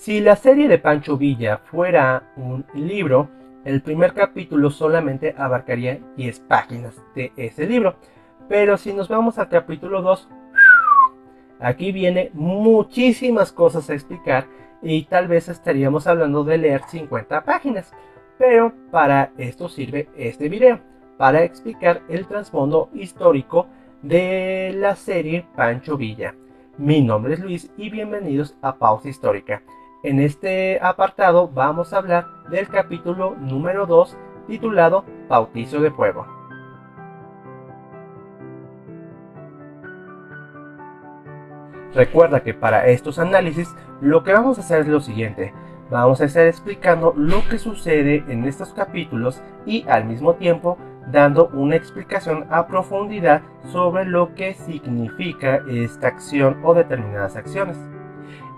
Si la serie de Pancho Villa fuera un libro, el primer capítulo solamente abarcaría 10 páginas de ese libro. Pero si nos vamos al capítulo 2, aquí viene muchísimas cosas a explicar y tal vez estaríamos hablando de leer 50 páginas. Pero para esto sirve este video, para explicar el trasfondo histórico de la serie Pancho Villa. Mi nombre es Luis y bienvenidos a Pausa Histórica. En este apartado vamos a hablar del capítulo número 2 titulado Bautizo de Fuego. Recuerda que para estos análisis lo que vamos a hacer es lo siguiente. Vamos a estar explicando lo que sucede en estos capítulos y al mismo tiempo dando una explicación a profundidad sobre lo que significa esta acción o determinadas acciones.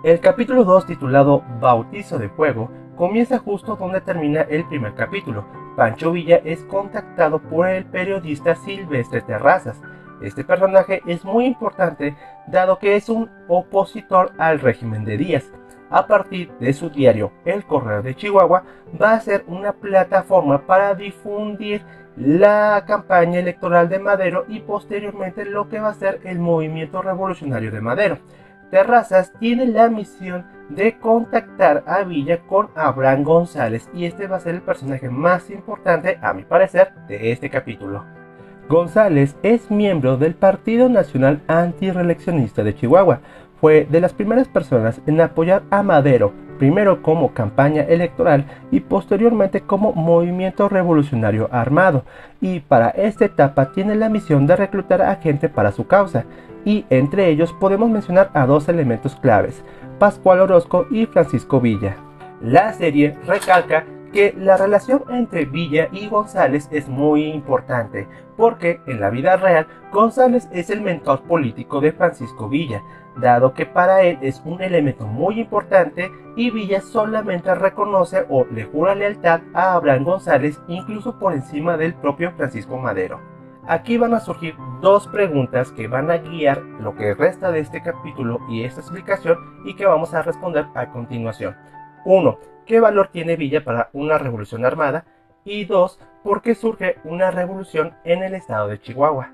El capítulo 2, titulado Bautizo de Fuego, comienza justo donde termina el primer capítulo. Pancho Villa es contactado por el periodista Silvestre Terrazas. Este personaje es muy importante dado que es un opositor al régimen de Díaz. A partir de su diario El Correo de Chihuahua, va a ser una plataforma para difundir la campaña electoral de Madero y posteriormente lo que va a ser el movimiento revolucionario de Madero. Terrazas tiene la misión de contactar a Villa con Abraham González y este va a ser el personaje más importante, a mi parecer, de este capítulo. González es miembro del Partido Nacional Antirreeleccionista de Chihuahua. Fue de las primeras personas en apoyar a Madero, primero como campaña electoral y posteriormente como movimiento revolucionario armado, y para esta etapa tiene la misión de reclutar a gente para su causa, y entre ellos podemos mencionar a dos elementos claves, Pascual Orozco y Francisco Villa. La serie recalca que la relación entre Villa y González es muy importante, porque en la vida real González es el mentor político de Francisco Villa, dado que para él es un elemento muy importante y Villa solamente reconoce o le jura lealtad a Abraham González, incluso por encima del propio Francisco Madero. Aquí van a surgir dos preguntas que van a guiar lo que resta de este capítulo y esta explicación y que vamos a responder a continuación. 1. ¿Qué valor tiene Villa para una revolución armada? Y 2. ¿Por qué surge una revolución en el estado de Chihuahua?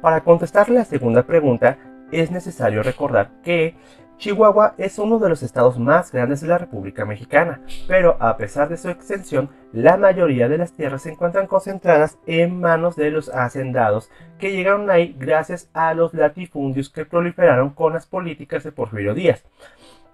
Para contestar la segunda pregunta, es necesario recordar que Chihuahua es uno de los estados más grandes de la República Mexicana, pero a pesar de su extensión, la mayoría de las tierras se encuentran concentradas en manos de los hacendados que llegaron ahí gracias a los latifundios que proliferaron con las políticas de Porfirio Díaz.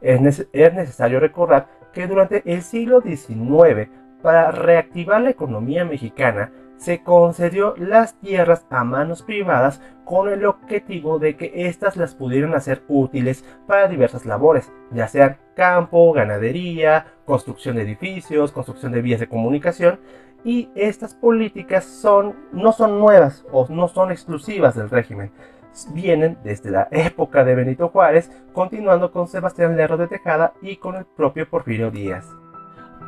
Es necesario recordar que durante el siglo XIX, para reactivar la economía mexicana, se concedió las tierras a manos privadas con el objetivo de que éstas las pudieran hacer útiles para diversas labores, ya sean campo, ganadería, construcción de edificios, construcción de vías de comunicación, y estas políticas no son nuevas o no son exclusivas del régimen. Vienen desde la época de Benito Juárez, continuando con Sebastián Lerdo de Tejada y con el propio Porfirio Díaz.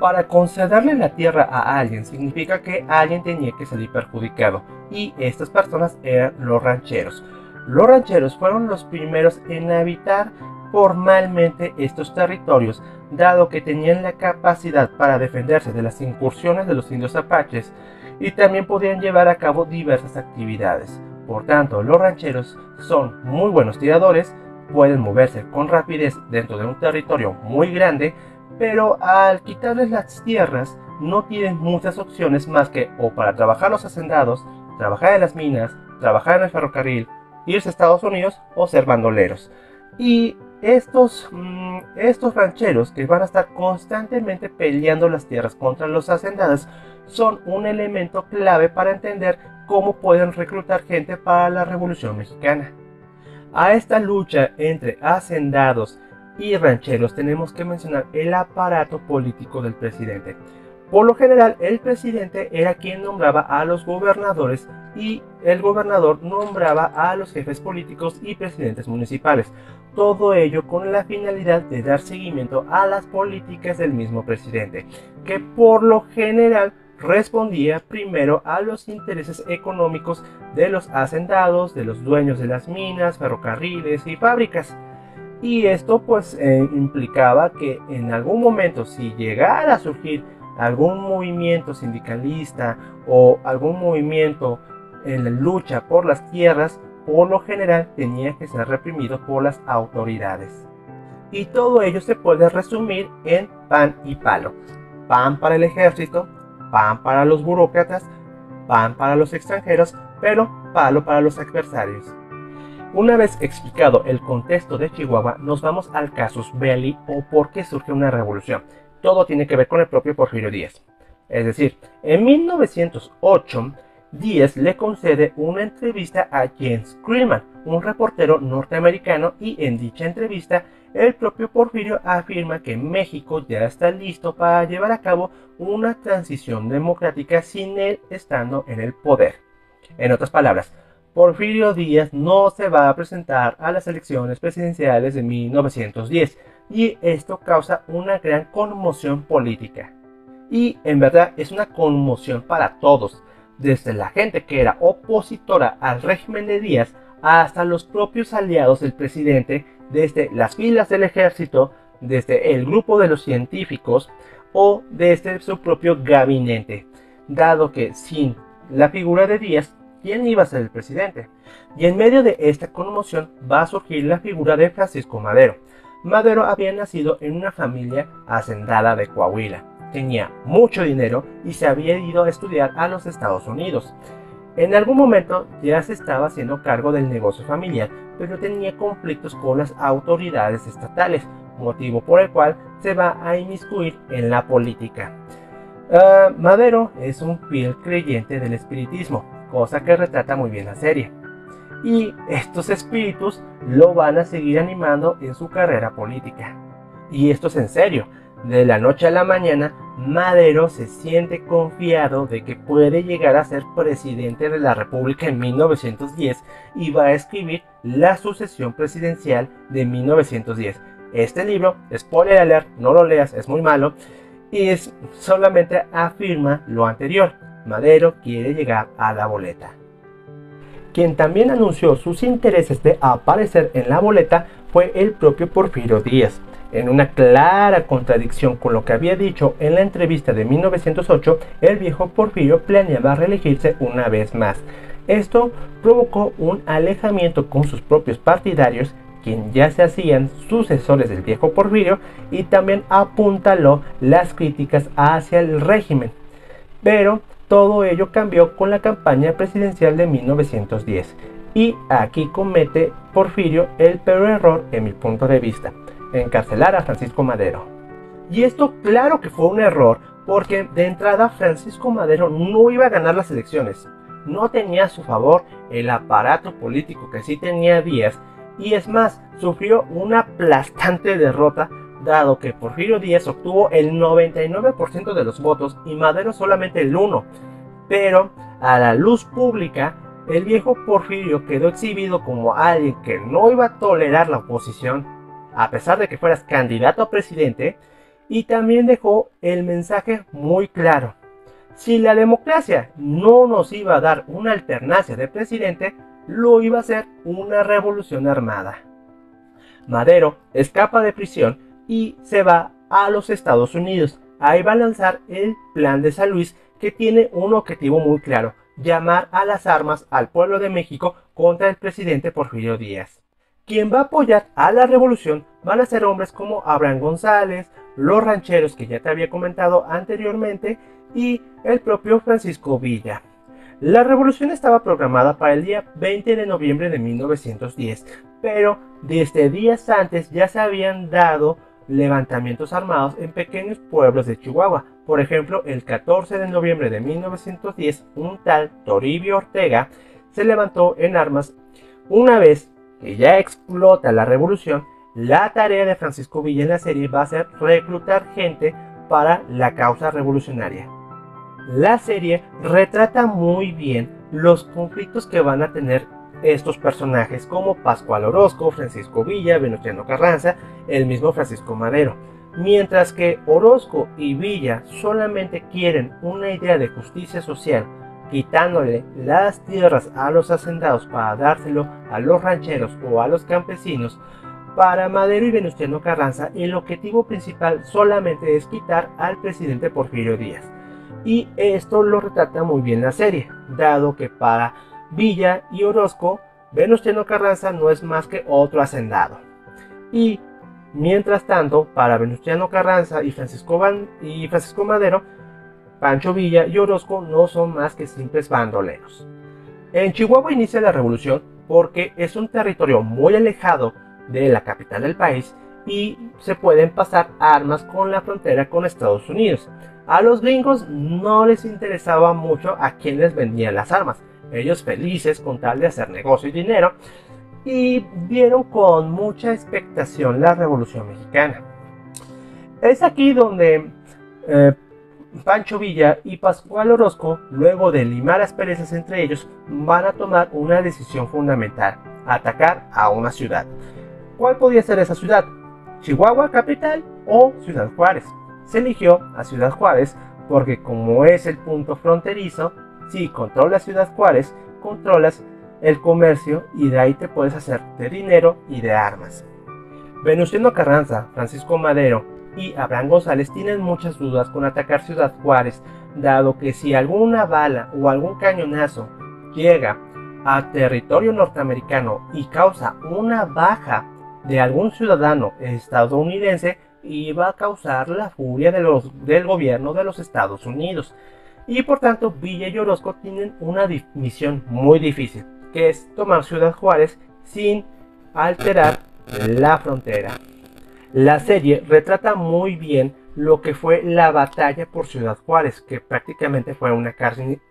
Para concederle la tierra a alguien significa que alguien tenía que salir perjudicado, y estas personas eran los rancheros. Los rancheros fueron los primeros en habitar formalmente estos territorios, dado que tenían la capacidad para defenderse de las incursiones de los indios apaches y también podían llevar a cabo diversas actividades. Por tanto, los rancheros son muy buenos tiradores, pueden moverse con rapidez dentro de un territorio muy grande, pero al quitarles las tierras no tienen muchas opciones más que o para trabajar los hacendados, trabajar en las minas, trabajar en el ferrocarril, irse a Estados Unidos o ser bandoleros. Y estos rancheros que van a estar constantemente peleando las tierras contra los hacendados son un elemento clave para entender cómo pueden reclutar gente para la Revolución Mexicana. A esta lucha entre hacendados y rancheros tenemos que mencionar el aparato político del presidente. Por lo general, el presidente era quien nombraba a los gobernadores y el gobernador nombraba a los jefes políticos y presidentes municipales. Todo ello con la finalidad de dar seguimiento a las políticas del mismo presidente, que por lo general respondía primero a los intereses económicos de los hacendados, de los dueños de las minas, ferrocarriles y fábricas. Y esto pues implicaba que en algún momento, si llegara a surgir algún movimiento sindicalista o algún movimiento en la lucha por las tierras, por lo general tenía que ser reprimido por las autoridades. Y todo ello se puede resumir en pan y palo. Pan para el ejército, pan para los burócratas, pan para los extranjeros, pero palo para los adversarios. Una vez explicado el contexto de Chihuahua, nos vamos al casus belli o por qué surge una revolución. Todo tiene que ver con el propio Porfirio Díaz. Es decir, en 1908, Díaz le concede una entrevista a James Creelman, un reportero norteamericano, y en dicha entrevista el propio Porfirio afirma que México ya está listo para llevar a cabo una transición democrática sin él estando en el poder. En otras palabras, Porfirio Díaz no se va a presentar a las elecciones presidenciales de 1910 y esto causa una gran conmoción política. Y en verdad es una conmoción para todos, desde la gente que era opositora al régimen de Díaz hasta los propios aliados del presidente, desde las filas del ejército, desde el grupo de los científicos o desde su propio gabinete, dado que sin la figura de Díaz, ¿quién iba a ser el presidente? Y en medio de esta conmoción va a surgir la figura de Francisco Madero. Madero había nacido en una familia hacendada de Coahuila, tenía mucho dinero y se había ido a estudiar a los Estados Unidos. En algún momento ya se estaba haciendo cargo del negocio familiar, pero tenía conflictos con las autoridades estatales, motivo por el cual se va a inmiscuir en la política. Madero es un fiel creyente del espiritismo, cosa que retrata muy bien la serie. Y estos espíritus lo van a seguir animando en su carrera política. Y esto es en serio. De la noche a la mañana, Madero se siente confiado de que puede llegar a ser presidente de la República en 1910 y va a escribir La sucesión presidencial de 1910. Este libro, spoiler alert, no lo leas, es muy malo, y solamente afirma lo anterior. Madero quiere llegar a la boleta. Quien también anunció sus intereses de aparecer en la boleta fue el propio Porfirio Díaz. En una clara contradicción con lo que había dicho en la entrevista de 1908, el viejo Porfirio planeaba reelegirse una vez más. Esto provocó un alejamiento con sus propios partidarios, quien ya se hacían sucesores del viejo Porfirio, y también apuntaló las críticas hacia el régimen. Pero todo ello cambió con la campaña presidencial de 1910. Y aquí comete Porfirio el peor error en mi punto de vista: encarcelar a Francisco Madero. Y esto claro que fue un error, porque de entrada Francisco Madero no iba a ganar las elecciones. No tenía a su favor el aparato político que sí tenía Díaz, y es más, sufrió una aplastante derrota, dado que Porfirio Díaz obtuvo el 99% de los votos y Madero solamente el 1%. Pero a la luz pública, el viejo Porfirio quedó exhibido como alguien que no iba a tolerar la oposición, a pesar de que fueras candidato a presidente, y también dejó el mensaje muy claro: si la democracia no nos iba a dar una alternancia de presidente, lo iba a hacer una revolución armada. Madero escapa de prisión y se va a los Estados Unidos. Ahí va a lanzar el Plan de San Luis, que tiene un objetivo muy claro: llamar a las armas al pueblo de México contra el presidente Porfirio Díaz. Quien va a apoyar a la revolución van a ser hombres como Abraham González, los rancheros que ya te había comentado anteriormente y el propio Francisco Villa. La revolución estaba programada para el día 20 de noviembre de 1910, pero desde días antes ya se habían dado levantamientos armados en pequeños pueblos de Chihuahua. Por ejemplo, el 14 de noviembre de 1910, un tal Toribio Ortega se levantó en armas. Una vez que ya explota la revolución, la tarea de Francisco Villa en la serie va a ser reclutar gente para la causa revolucionaria. La serie retrata muy bien los conflictos que van a tener estos personajes, como Pascual Orozco, Francisco Villa, Venustiano Carranza, el mismo Francisco Madero. Mientras que Orozco y Villa solamente quieren una idea de justicia social, quitándole las tierras a los hacendados para dárselo a los rancheros o a los campesinos, Para Madero y Venustiano Carranza, el objetivo principal solamente es quitar al presidente Porfirio Díaz. Y esto lo retrata muy bien la serie, dado que para Villa y Orozco, Venustiano Carranza no es más que otro hacendado. Y mientras tanto, para Venustiano Carranza y Francisco Madero, Pancho Villa y Orozco no son más que simples bandoleros. En Chihuahua inicia la revolución porque es un territorio muy alejado de la capital del país y se pueden pasar armas con la frontera con Estados Unidos. A los gringos no les interesaba mucho a quién les vendían las armas, ellos felices con tal de hacer negocio y dinero, y vieron con mucha expectación la Revolución Mexicana. Es aquí donde Pancho Villa y Pascual Orozco, luego de limar asperezas entre ellos, van a tomar una decisión fundamental: atacar a una ciudad. ¿Cuál podía ser esa ciudad? ¿Chihuahua capital o Ciudad Juárez? Se eligió a Ciudad Juárez porque, como es el punto fronterizo, si controlas Ciudad Juárez, controlas el comercio y de ahí te puedes hacer de dinero y de armas. Venustiano Carranza, Francisco Madero y Abraham González tienen muchas dudas con atacar Ciudad Juárez, dado que si alguna bala o algún cañonazo llega a territorio norteamericano y causa una baja de algún ciudadano estadounidense, iba a causar la furia del gobierno de los Estados Unidos. Y por tanto, Villa y Orozco tienen una misión muy difícil, que es tomar Ciudad Juárez sin alterar la frontera. La serie retrata muy bien lo que fue la batalla por Ciudad Juárez, que prácticamente fue una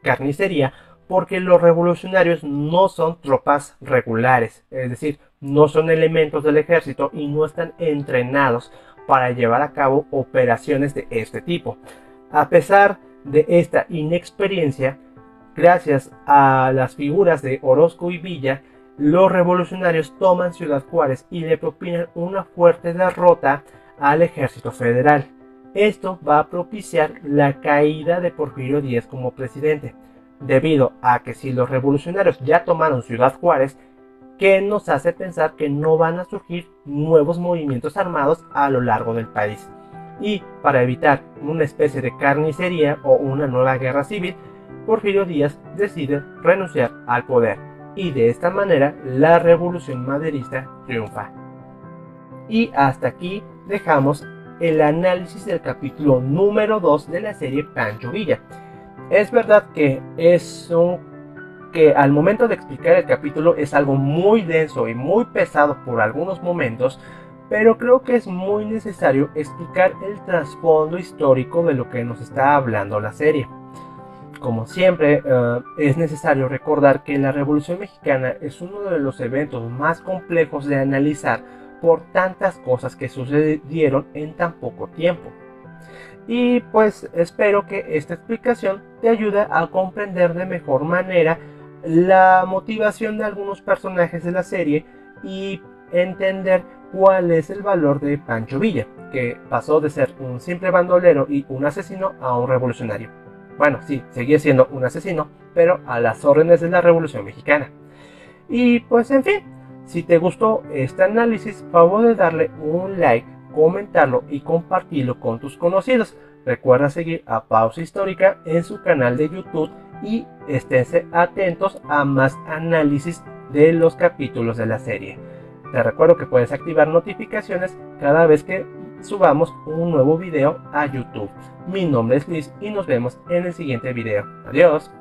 carnicería, porque los revolucionarios no son tropas regulares, es decir, no son elementos del ejército y no están entrenados para llevar a cabo operaciones de este tipo. A pesar de esta inexperiencia, gracias a las figuras de Orozco y Villa, los revolucionarios toman Ciudad Juárez y le propinan una fuerte derrota al ejército federal. Esto va a propiciar la caída de Porfirio Díaz como presidente, debido a que si los revolucionarios ya tomaron Ciudad Juárez, que nos hace pensar que no van a surgir nuevos movimientos armados a lo largo del país. Y para evitar una especie de carnicería o una nueva guerra civil, Porfirio Díaz decide renunciar al poder, y de esta manera la revolución maderista triunfa. Y hasta aquí dejamos el análisis del capítulo número 2 de la serie Pancho Villa. Es verdad que al momento de explicar el capítulo es algo muy denso y muy pesado por algunos momentos, pero creo que es muy necesario explicar el trasfondo histórico de lo que nos está hablando la serie. Como siempre, es necesario recordar que la Revolución Mexicana es uno de los eventos más complejos de analizar por tantas cosas que sucedieron en tan poco tiempo. Y pues espero que esta explicación te ayude a comprender de mejor manera la motivación de algunos personajes de la serie y entender cuál es el valor de Pancho Villa, que pasó de ser un simple bandolero y un asesino a un revolucionario. Bueno, sí, seguía siendo un asesino, pero a las órdenes de la Revolución Mexicana. Y pues en fin, si te gustó este análisis, favor de darle un like, comentarlo y compartirlo con tus conocidos. Recuerda seguir a Pausa Histórica en su canal de YouTube y esténse atentos a más análisis de los capítulos de la serie. Te recuerdo que puedes activar notificaciones cada vez que subamos un nuevo video a YouTube. Mi nombre es Luis y nos vemos en el siguiente video. Adiós.